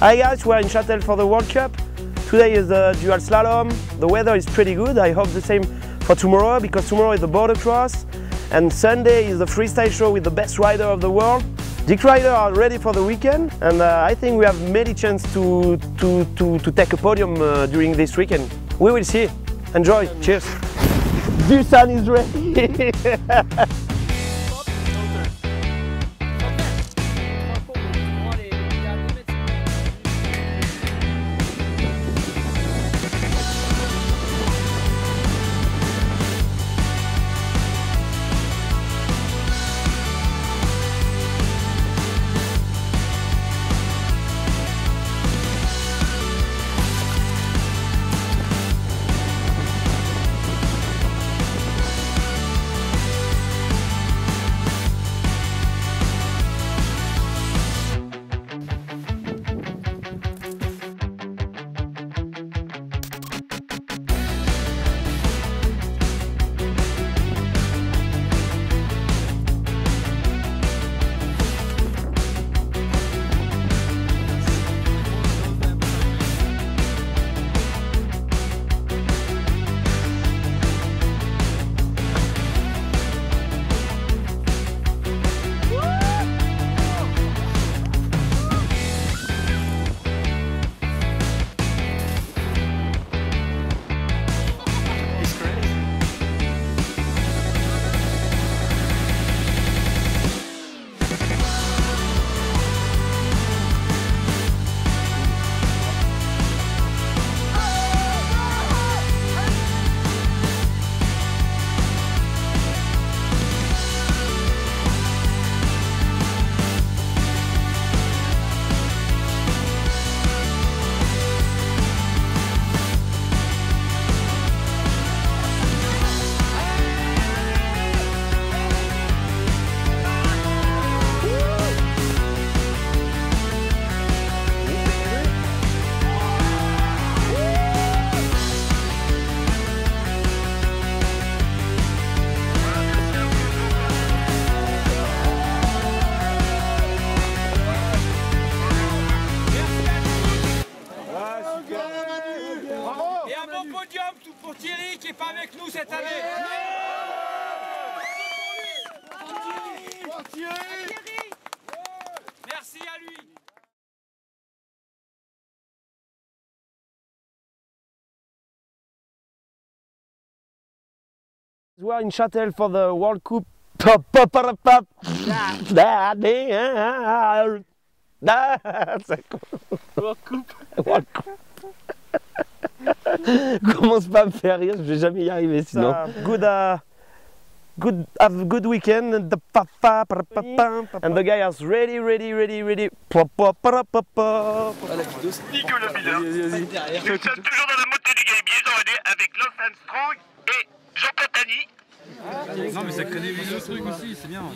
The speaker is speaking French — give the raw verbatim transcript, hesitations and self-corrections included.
Hi guys, we're in Châtel for the World Cup. Today is the dual slalom. The weather is pretty good. I hope the same for tomorrow, because tomorrow is the border cross and Sunday is the freestyle show with the best rider of the world. Dick riders are ready for the weekend, and uh, I think we have many chances to, to, to, to take a podium uh, during this weekend. We will see. Enjoy. Cheers. Dusan is ready. Pour Thierry qui n'est pas avec nous cette année. Ouais, ouais, Thierry. Thierry. Merci à lui. We are in Châtel for the World Cup. World Cup. World Cup. Commence pas à me faire rire, je vais jamais y arriver sinon. Uh, good, uh, good, have a good weekend. And the papa, papa, papa, papa. And the guy is ready, ready, ready, ready. Papa, papa, papa. Nicolas Pillin. Nous sommes toujours dans la montée du Gribier, dans l'année avec Lofan Strong et Jean Contagny. Non mais ça connaît les autres trucs aussi, c'est bien.